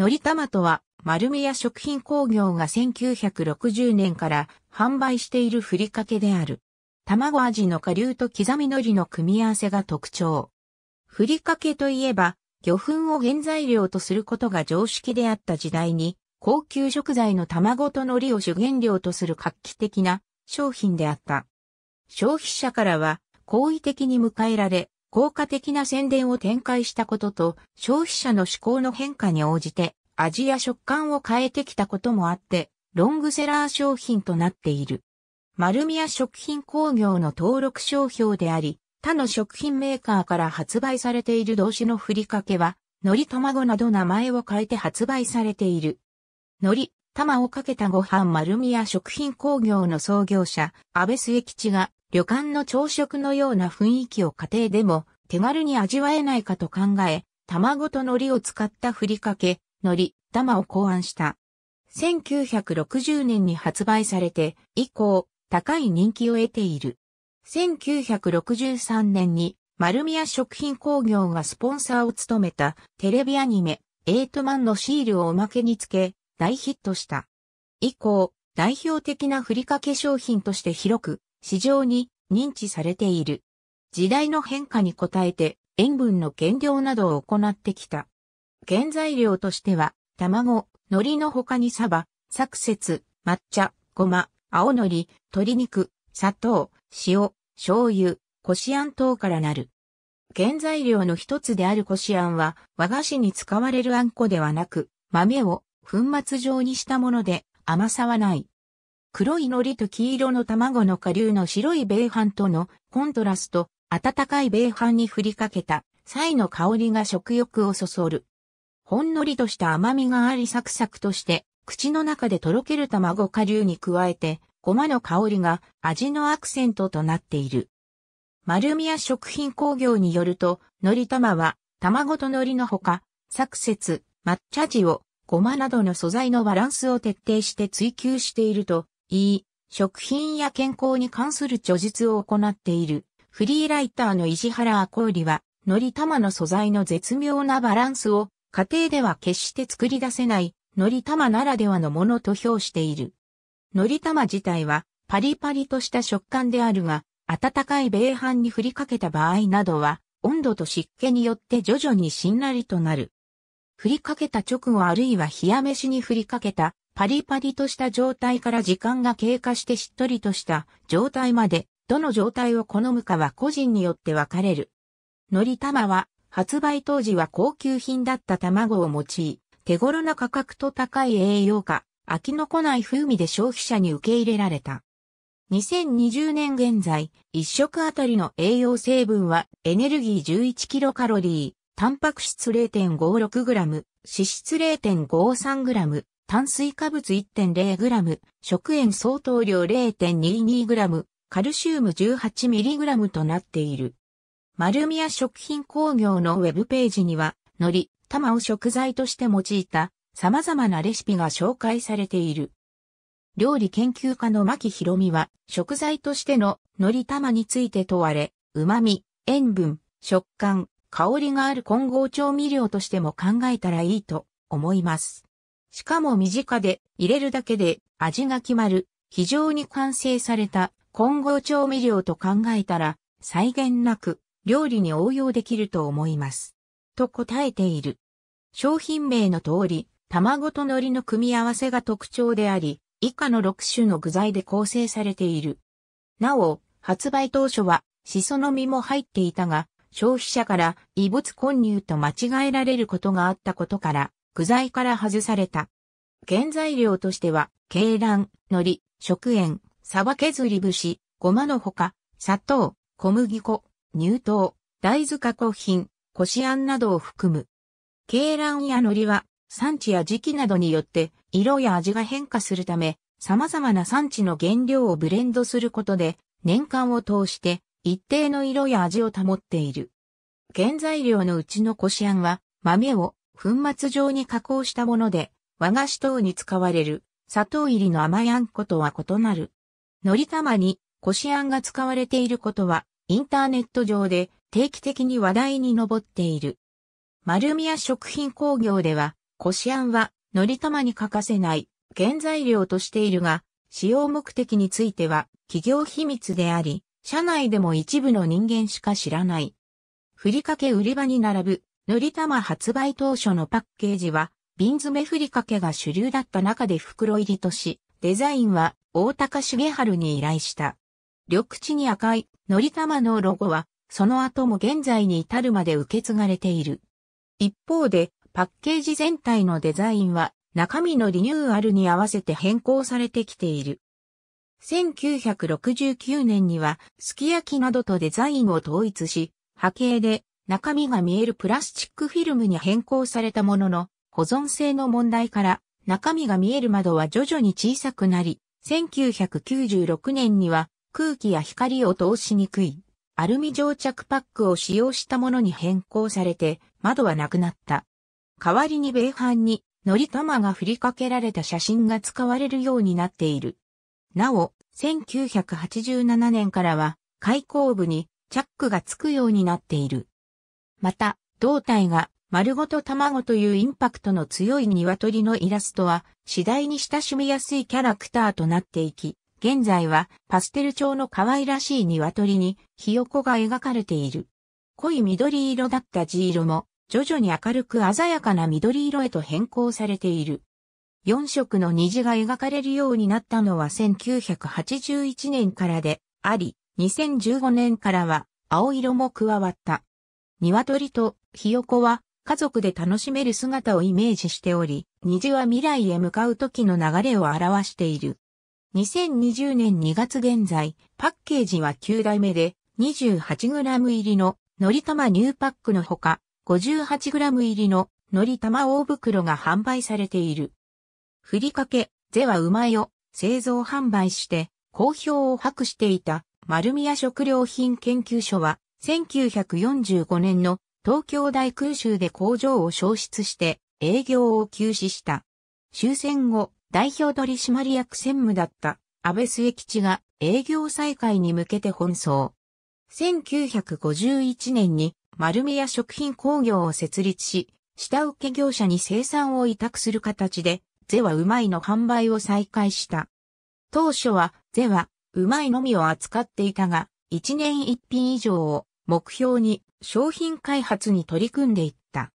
のりたまとは、丸美屋食品工業が1960年から販売しているふりかけである。卵味の顆粒と刻み海苔の組み合わせが特徴。ふりかけといえば、魚粉を原材料とすることが常識であった時代に、高級食材の卵と海苔を主原料とする画期的な商品であった。消費者からは、好意的に迎えられ、効果的な宣伝を展開したことと、消費者の嗜好の変化に応じて、味や食感を変えてきたこともあって、ロングセラー商品となっている。丸美屋食品工業の登録商標であり、他の食品メーカーから発売されている同種のふりかけは、海苔卵など名前を変えて発売されている。海苔、玉をかけたご飯丸美屋食品工業の創業者、安部末吉が、旅館の朝食のような雰囲気を家庭でも手軽に味わえないかと考え、卵と海苔を使ったふりかけ、海苔、玉を考案した。1960年に発売されて以降、高い人気を得ている。1963年に丸美屋食品工業がスポンサーを務めたテレビアニメ、8×のシールをおまけにつけ、大ヒットした。以降、代表的なふりかけ商品として広く、市場に認知されている。時代の変化に応えて塩分の減量などを行ってきた。原材料としては、卵、海苔の他にサバ、サクセツ、抹茶、ごま、青海苔、鶏肉、砂糖、塩、醤油、こしあん等からなる。原材料の一つであるこしあんは、和菓子に使われるあんこではなく、豆を粉末状にしたもので甘さはない。黒い海苔と黄色の卵の顆粒の白い米飯とのコントラスト、温かい米飯に振りかけた、菜の香りが食欲をそそる。ほんのりとした甘みがありサクサクとして、口の中でとろける卵顆粒に加えて、ごまの香りが味のアクセントとなっている。丸美屋食品工業によると、海苔玉は、卵と海苔のほか、サクセツ、抹茶塩、ごまなどの素材のバランスを徹底して追求していると、食品や健康に関する著述を行っている、フリーライターの石原赤織は、海苔玉の素材の絶妙なバランスを、家庭では決して作り出せない、海苔玉ならではのものと評している。海苔玉自体は、パリパリとした食感であるが、温かい米飯に振りかけた場合などは、温度と湿気によって徐々にしんなりとなる。振りかけた直後あるいは冷や飯に振りかけた、パリパリとした状態から時間が経過してしっとりとした状態まで、どの状態を好むかは個人によって分かれる。海苔玉は、発売当時は高級品だった卵を用い、手頃な価格と高い栄養価、飽きのこない風味で消費者に受け入れられた。2020年現在、1食あたりの栄養成分は、エネルギー11キロカロリー、タンパク質 0.56 グラム、脂質 0.53 グラム、炭水化物 1.0 グラム、食塩相当量 0.22 グラム、カルシウム18ミリグラムとなっている。丸美屋食品工業のウェブページには、海苔、玉を食材として用いた様々なレシピが紹介されている。料理研究家の牧博美は、食材としての海苔玉について問われ、旨味、塩分、食感、香りがある混合調味料としても考えたらいいと思います。しかも身近で入れるだけで味が決まる非常に完成された混合調味料と考えたら際限なく料理に応用できると思います。と答えている。商品名の通り卵と海苔の組み合わせが特徴であり以下の6種の具材で構成されている。なお発売当初はシソの実も入っていたが消費者から異物混入と間違えられることがあったことから具材から外された。原材料としては、鶏卵、海苔、食塩、サバ削り節、ごまのほか、砂糖、小麦粉、乳糖、大豆加工品、こしあんなどを含む。鶏卵や海苔は、産地や時期などによって、色や味が変化するため、様々な産地の原料をブレンドすることで、年間を通して、一定の色や味を保っている。原材料のうちのこしあんは、豆を、粉末状に加工したもので、和菓子等に使われる砂糖入りの甘いあんことは異なる。海苔玉にこしあんが使われていることは、インターネット上で定期的に話題に上っている。丸美屋食品工業では、こしあんは、のりたまに欠かせない原材料としているが、使用目的については企業秘密であり、社内でも一部の人間しか知らない。ふりかけ売り場に並ぶ、のりたま発売当初のパッケージは、瓶詰めふりかけが主流だった中で袋入りとし、デザインは大高重治に依頼した。緑地に赤い、のりたまのロゴは、その後も現在に至るまで受け継がれている。一方で、パッケージ全体のデザインは、中身のリニューアルに合わせて変更されてきている。1969年には、すき焼きなどとデザインを統一し、波形で中身が見えるプラスチックフィルムに変更されたものの、保存性の問題から中身が見える窓は徐々に小さくなり、1996年には空気や光を通しにくいアルミ蒸着パックを使用したものに変更されて、窓はなくなった。代わりに米飯にのりたまが振りかけられた写真が使われるようになっている。なお、1987年からは開口部にチャックがつくようになっている。また、胴体が丸ごと卵というインパクトの強い鶏のイラストは次第に親しみやすいキャラクターとなっていき、現在はパステル調の可愛らしい鶏にひよこが描かれている。濃い緑色だった地色も徐々に明るく鮮やかな緑色へと変更されている。4色の虹が描かれるようになったのは1981年からであり、2015年からは青色も加わった。鶏とひよこは家族で楽しめる姿をイメージしており、虹は未来へ向かう時の流れを表している。2020年2月現在、パッケージは9代目で 28g 入りののりたまニューパックのほか、58g 入りののりたま大袋が販売されている。ふりかけ、ぜはうまいを製造販売して好評を博していた。丸宮食料品研究所は1945年の東京大空襲で工場を焼失して営業を休止した。終戦後、代表取締役専務だった安倍末吉が営業再開に向けて奔走。1951年に丸宮食品工業を設立し、下請け業者に生産を委託する形で、ぜはうまいの販売を再開した。当初は、ぜは、うまいのみを扱っていたが、1年1品以上を目標に商品開発に取り組んでいった。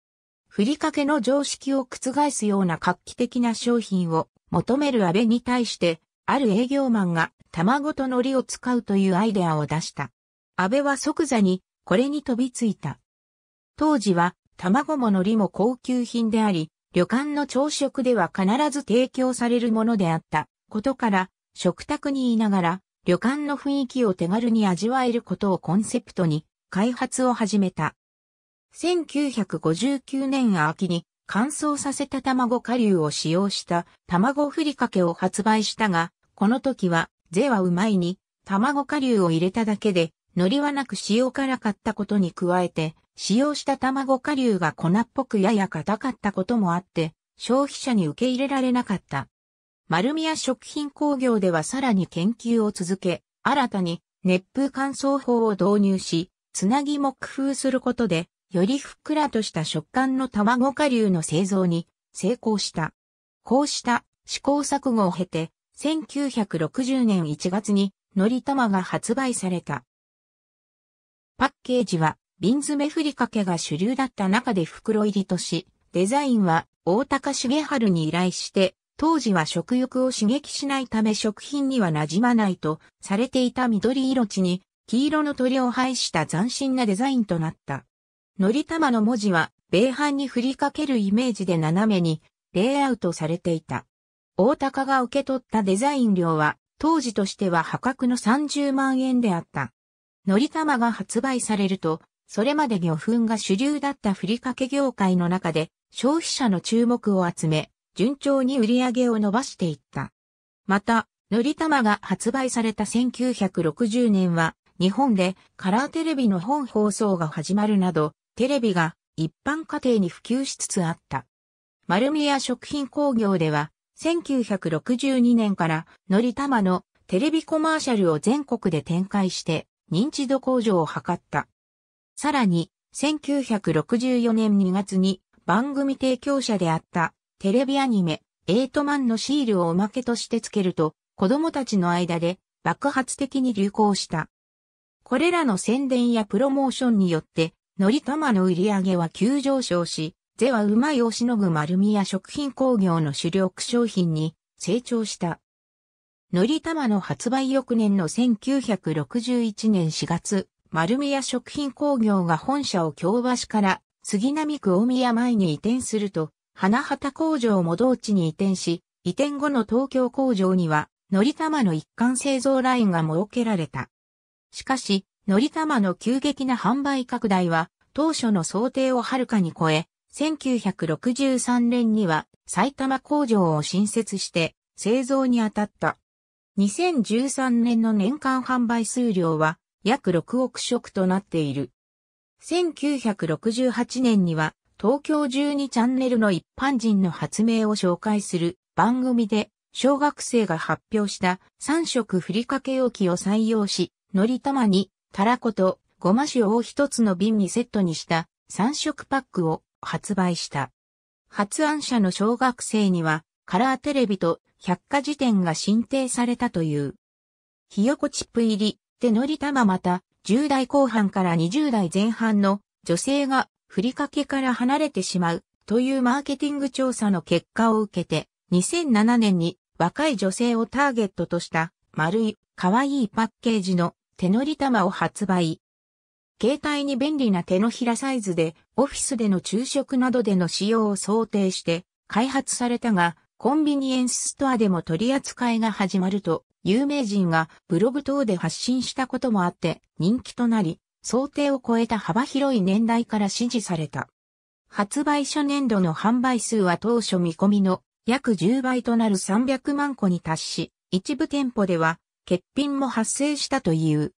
ふりかけの常識を覆すような画期的な商品を求める安倍に対して、ある営業マンが卵と海苔を使うというアイデアを出した。安倍は即座にこれに飛びついた。当時は卵も海苔も高級品であり、旅館の朝食では必ず提供されるものであったことから、食卓にいながら旅館の雰囲気を手軽に味わえることをコンセプトに開発を始めた。1959年秋に乾燥させた卵顆粒を使用した卵ふりかけを発売したが、この時はぜはうまいに卵顆粒を入れただけで海苔はなく塩辛かったことに加えて、使用した卵顆粒が粉っぽくやや硬かったこともあって消費者に受け入れられなかった。丸宮食品工業ではさらに研究を続け、新たに熱風乾燥法を導入し、つなぎも工夫することで、よりふっくらとした食感の卵顆粒の製造に成功した。こうした試行錯誤を経て、1960年1月にのりたまが発売された。パッケージは瓶詰めふりかけが主流だった中で袋入りとし、デザインは大高重治に依頼して、当時は食欲を刺激しないため食品には馴染まないとされていた緑色地に黄色の鳥を配した斬新なデザインとなった。のりたまの文字は米飯に振りかけるイメージで斜めにレイアウトされていた。大高が受け取ったデザイン料は当時としては破格の30万円であった。のりたまが発売されると、それまで魚粉が主流だったふりかけ業界の中で消費者の注目を集め、順調に売り上げを伸ばしていった。また、のりたまが発売された1960年は、日本でカラーテレビの本放送が始まるなど、テレビが一般家庭に普及しつつあった。丸宮食品工業では、1962年からのりたまのテレビコマーシャルを全国で展開して、認知度向上を図った。さらに、1964年2月に、番組提供者であったテレビアニメエイトマンのシールをおまけとしてつけると子供たちの間で爆発的に流行した。これらの宣伝やプロモーションによってのりたまの売り上げは急上昇し、ぜはうまいをしのぐ丸美や食品工業の主力商品に成長した。のりたまの発売翌年の1961年4月、丸美や食品工業が本社を京橋から杉並区大宮前に移転すると、花畑工場も同地に移転し、移転後の東京工場には、のりたまの一貫製造ラインが設けられた。しかし、のりたまの急激な販売拡大は、当初の想定をはるかに超え、1963年には埼玉工場を新設して製造に当たった。2013年の年間販売数量は約6億食となっている。1968年には東京12チャンネルの一般人の発明を紹介する番組で小学生が発表した3色ふりかけ容器を採用し、のりたまにたらことごま塩を一つの瓶にセットにした3色パックを発売した。発案者の小学生には、カラーテレビと百科事典が進呈されたという。ひよこチップ入りでのりたままた、10代後半から20代前半の女性がふりかけから離れてしまうというマーケティング調査の結果を受けて、2007年に若い女性をターゲットとした丸い可愛いパッケージの手のりたまを発売。携帯に便利な手のひらサイズで、オフィスでの昼食などでの使用を想定して開発されたが、コンビニエンスストアでも取り扱いが始まると、有名人がブログ等で発信したこともあって人気となり、想定を超えた幅広い年代から支持された。発売初年度の販売数は当初見込みの約10倍となる300万個に達し、一部店舗では欠品も発生したという。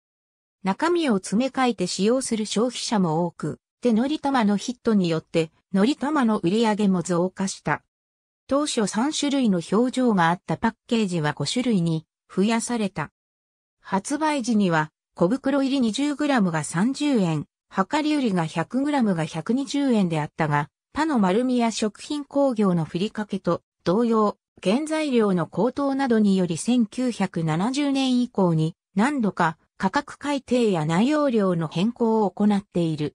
中身を詰め替えて使用する消費者も多く、でのりたまのヒットによって、のりたまの売り上げも増加した。当初3種類の表情があったパッケージは5種類に増やされた。発売時には、小袋入り 20g が30円、量り売りが 100g が120円であったが、他の丸美や食品工業のふりかけと同様、原材料の高騰などにより1970年以降に何度か、価格改定や内容量の変更を行っている。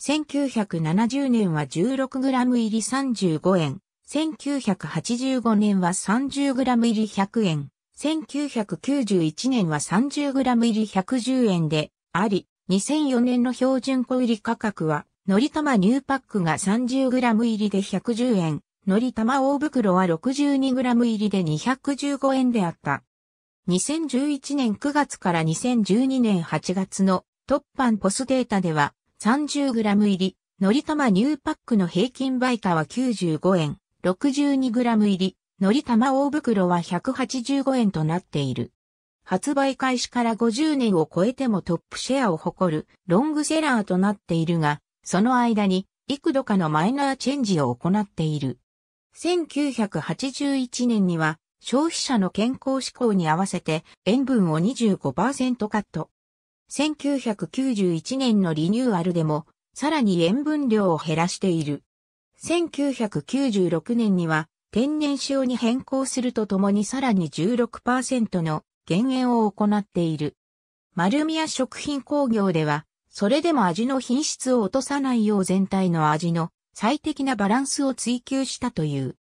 1970年は 16g 入り35円、1985年は 30g 入り100円、1991年は 30g 入り110円であり、2004年の標準小売価格は、のりたまニューパックが 30g 入りで110円、のりたま大袋は 62g 入りで215円であった。2011年9月から2012年8月のトッパンポスデータでは 30g 入り、のりたまニューパックの平均売価は95円、62g 入り、のりたま大袋は185円となっている。発売開始から50年を超えてもトップシェアを誇るロングセラーとなっているが、その間に幾度かのマイナーチェンジを行っている。1981年には、消費者の健康志向に合わせて塩分を 25% カット。1991年のリニューアルでもさらに塩分量を減らしている。1996年には天然塩に変更するとともにさらに 16% の減塩を行っている。丸美や食品工業ではそれでも味の品質を落とさないよう全体の味の最適なバランスを追求したという。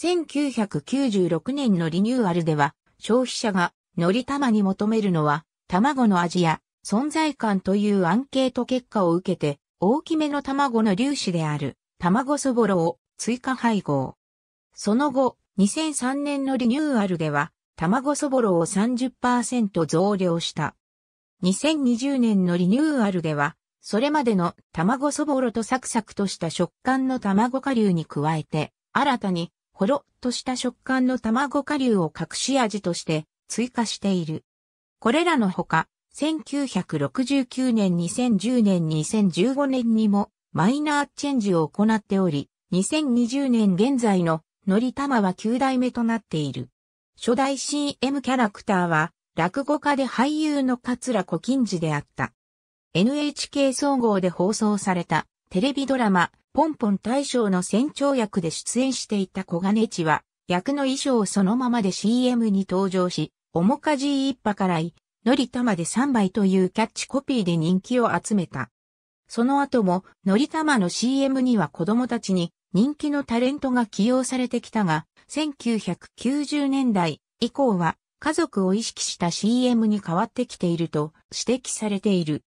1996年のリニューアルでは、消費者がのりたまに求めるのは、卵の味や存在感というアンケート結果を受けて、大きめの卵の粒子である、卵そぼろを追加配合。その後、2003年のリニューアルでは、卵そぼろを 30% 増量した。2020年のリニューアルでは、それまでの卵そぼろとサクサクとした食感の卵顆粒に加えて、新たに、ほろっとした食感の卵顆粒を隠し味として追加している。これらのほか、1969年、2010年、2015年にもマイナーチェンジを行っており、2020年現在ののりたまは9代目となっている。初代 CM キャラクターは落語家で俳優の桂小金治であった。NHK 総合で放送されたテレビドラマポンポン大将の船長役で出演していた小金千は、役の衣装そのままで CM に登場し、面舵一派からい、のりたまで3杯というキャッチコピーで人気を集めた。その後も、のりたまの CM には子供たちに人気のタレントが起用されてきたが、1990年代以降は家族を意識した CM に変わってきていると指摘されている。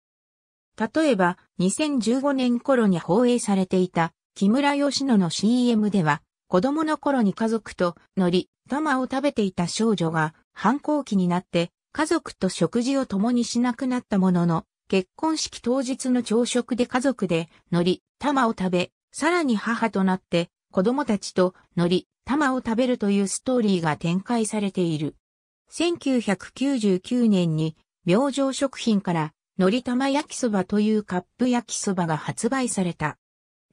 例えば、2015年頃に放映されていた木村佳乃の CM では、子供の頃に家族とのりたまを食べていた少女が反抗期になって家族と食事を共にしなくなったものの、結婚式当日の朝食で家族でのりたまを食べ、さらに母となって子供たちとのりたまを食べるというストーリーが展開されている。1999年に明星食品からのりたま焼きそばというカップ焼きそばが発売された。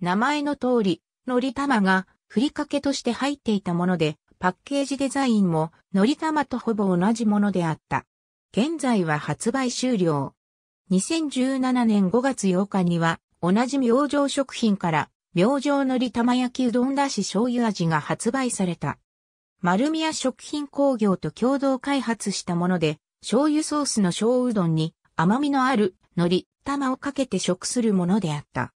名前の通り、のりたまがふりかけとして入っていたもので、パッケージデザインものりたまとほぼ同じものであった。現在は発売終了。2017年5月8日には、同じ明星食品から、明星のりたま焼きうどんだし醤油味が発売された。丸宮食品工業と共同開発したもので、醤油ソースの小うどんに甘みのあるのりたまをかけて食するものであった。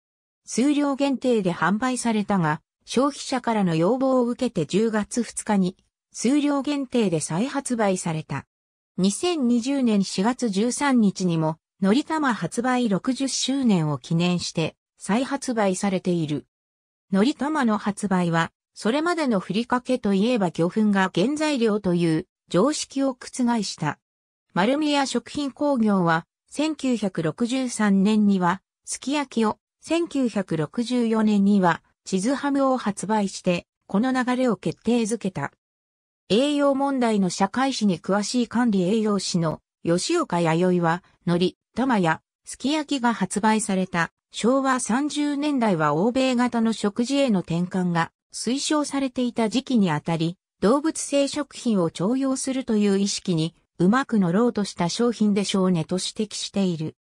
数量限定で販売されたが、消費者からの要望を受けて10月2日に、数量限定で再発売された。2020年4月13日にも、のりたま発売60周年を記念して再発売されている。のりたまの発売は、それまでのふりかけといえば魚粉が原材料という常識を覆した。丸宮食品工業は、1963年には、すき焼きを、1964年には、チズハムを発売して、この流れを決定づけた。栄養問題の社会史に詳しい管理栄養士の吉岡弥生は、のりたまや、すき焼きが発売された昭和30年代は欧米型の食事への転換が推奨されていた時期にあたり、動物性食品を重用するという意識にうまく乗ろうとした商品でしょうねと指摘している。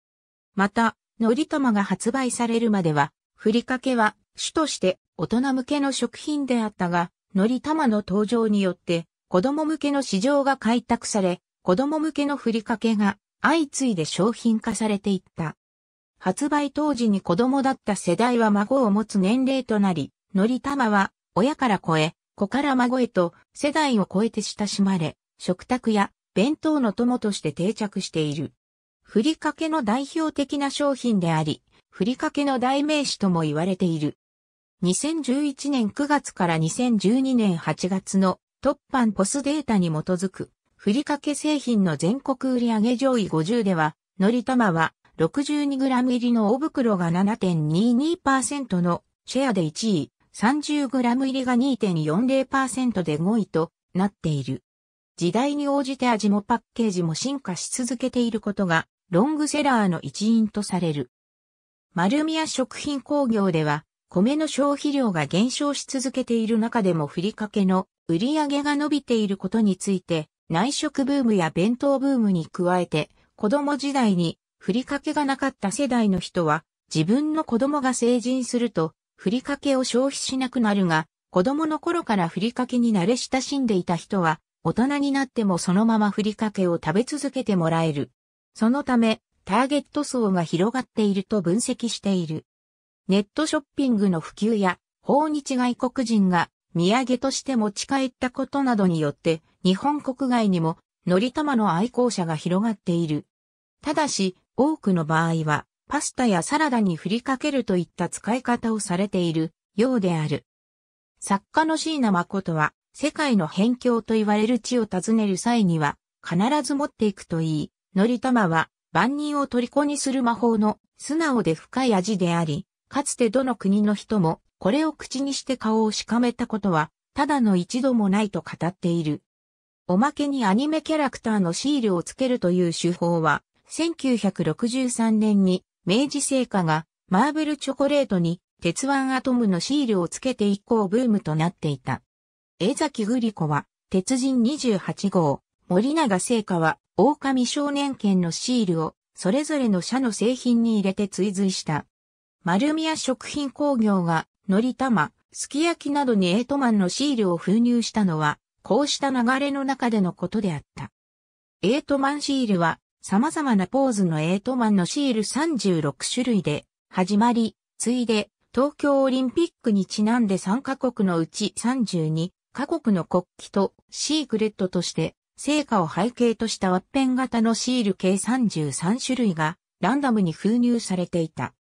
また、のりたまが発売されるまでは、ふりかけは主として大人向けの食品であったが、のりたまの登場によって子供向けの市場が開拓され、子供向けのふりかけが相次いで商品化されていった。発売当時に子供だった世代は孫を持つ年齢となり、のりたまは親から子へ、子から孫へと世代を超えて親しまれ、食卓や弁当の友として定着している。ふりかけの代表的な商品であり、ふりかけの代名詞とも言われている。2011年9月から2012年8月のトッパンポスデータに基づく。ふりかけ製品の全国売上上位50では、のりたまは 62g 入りの大袋が 7.22% のシェアで1位、30g 入りが 2.40% で5位となっている。時代に応じて味もパッケージも進化し続けていることが、ロングセラーの一因とされる。丸宮食品工業では、米の消費量が減少し続けている中でもふりかけの売上が伸びていることについて、内食ブームや弁当ブームに加えて、子供時代にふりかけがなかった世代の人は、自分の子供が成人すると、ふりかけを消費しなくなるが、子供の頃からふりかけに慣れ親しんでいた人は、大人になってもそのままふりかけを食べ続けてもらえる。そのため、ターゲット層が広がっていると分析している。ネットショッピングの普及や、訪日外国人が土産として持ち帰ったことなどによって、日本国外にも、のりたまの愛好者が広がっている。ただし、多くの場合は、パスタやサラダに振りかけるといった使い方をされているようである。作家の椎名誠は、世界の辺境と言われる地を訪ねる際には、必ず持っていくといい、のりたまは、万人を虜にする魔法の、素直で深い味であり、かつてどの国の人も、これを口にして顔をしかめたことは、ただの一度もないと語っている。おまけにアニメキャラクターのシールをつけるという手法は、1963年に明治製菓がマーブルチョコレートに鉄腕アトムのシールをつけて以降ブームとなっていた。江崎グリコは鉄人28号、森永製菓は狼少年犬のシールをそれぞれの社の製品に入れて追随した。丸宮食品工業がのり玉、すき焼きなどにエイトマンのシールを封入したのは、こうした流れの中でのことであった。エイトマンシールは、様々なポーズのエイトマンのシール36種類で、始まり、次いで、東京オリンピックにちなんで3カ国のうち32カ国の国旗とシークレットとして、聖火を背景としたワッペン型のシール計33種類がランダムに封入されていた。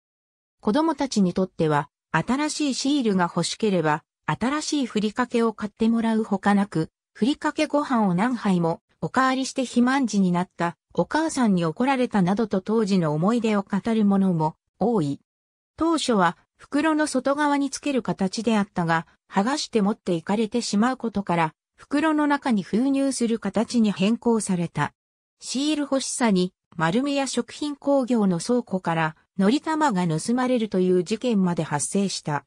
子供たちにとっては新しいシールが欲しければ新しいふりかけを買ってもらうほかなく、ふりかけご飯を何杯もおかわりして肥満児になったお母さんに怒られたなどと当時の思い出を語るものも多い。当初は袋の外側につける形であったが、剥がして持っていかれてしまうことから、袋の中に封入する形に変更された。シール欲しさに、丸美屋食品工業の倉庫から、のり玉が盗まれるという事件まで発生した。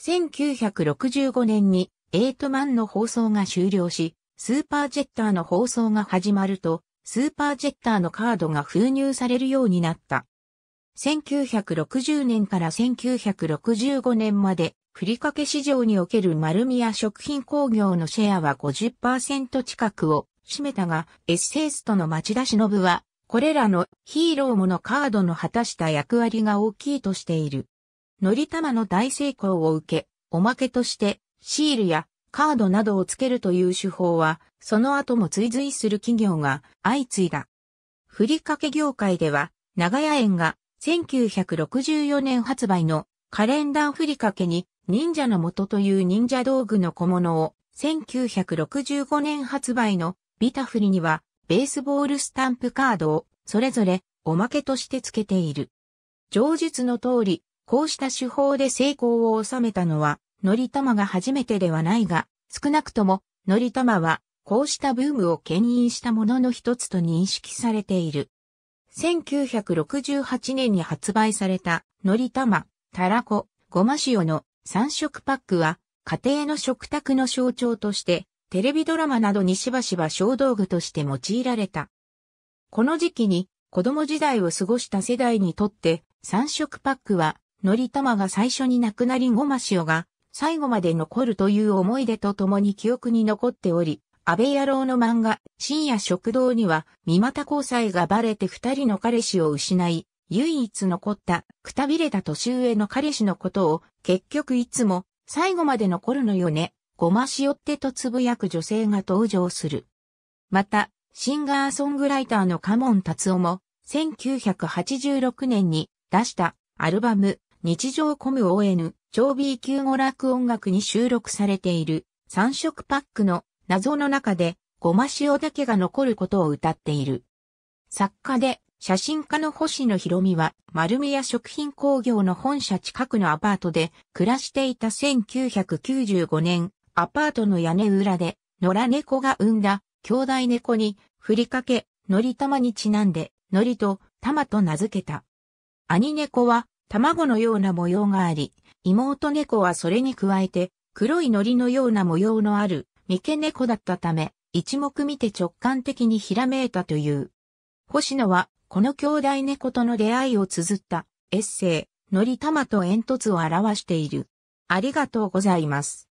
1965年に、エイトマンの放送が終了し、スーパージェッターの放送が始まると、スーパージェッターのカードが封入されるようになった。1960年から1965年まで、ふりかけ市場における丸美屋食品工業のシェアは 50% 近くを占めたが、エッセイストの町田忍は、これらのヒーローものカードの果たした役割が大きいとしている。のり玉の大成功を受け、おまけとして、シールやカードなどをつけるという手法は、その後も追随する企業が相次いだ。ふりかけ業界では、長屋園が、1964年発売のカレンダーふりかけに忍者の元という忍者道具の小物を、1965年発売のビタフリにはベースボールスタンプカードをそれぞれおまけとして付けている。上述の通り、こうした手法で成功を収めたのはのり玉が初めてではないが、少なくとものり玉はこうしたブームを牽引したものの一つと認識されている。1968年に発売された、のり玉、たらこ、ごま塩の3色パックは、家庭の食卓の象徴として、テレビドラマなどにしばしば小道具として用いられた。この時期に、子供時代を過ごした世代にとって、3色パックは、のり玉が最初になくなりごま塩が、最後まで残るという思い出とともに記憶に残っており、安倍野郎の漫画、深夜食堂には、三股交際がバレて二人の彼氏を失い、唯一残った、くたびれた年上の彼氏のことを、結局いつも、最後まで残るのよね、ごま塩ってとつぶやく女性が登場する。また、シンガーソングライターの嘉門達夫も、1986年に出したアルバム、日常コム ON、超 B 級娯楽音楽に収録されている、3色パックの、謎の中で、ごま塩だけが残ることを歌っている。作家で、写真家の星野博美は、丸美屋食品工業の本社近くのアパートで、暮らしていた1995年、アパートの屋根裏で、野良猫が産んだ、兄弟猫に、ふりかけ、のり玉にちなんで、のりと、玉と名付けた。兄猫は、卵のような模様があり、妹猫はそれに加えて、黒いのりのような模様のある、三毛猫だったため、一目見て直感的にひらめいたという。星野は、この兄弟猫との出会いを綴った、エッセイ、のり玉と煙突を表している。ありがとうございます。